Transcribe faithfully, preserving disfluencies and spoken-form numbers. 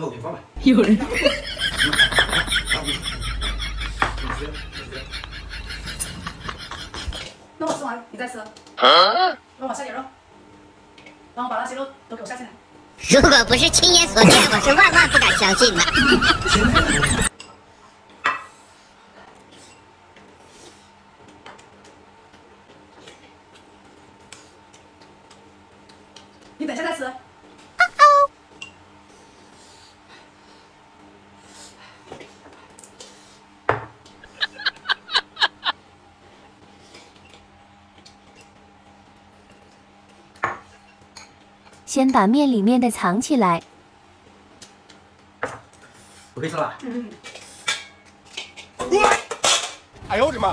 等我平方吧。有人。那我吃完，你再吃。让我下点肉，让我把那些肉都给我下进来。如果不是亲眼所见，我是万万不敢相信的。你等一下再吃。哦哦。先把面里面的藏起来。我可以吃了。嗯。哎呦我的妈！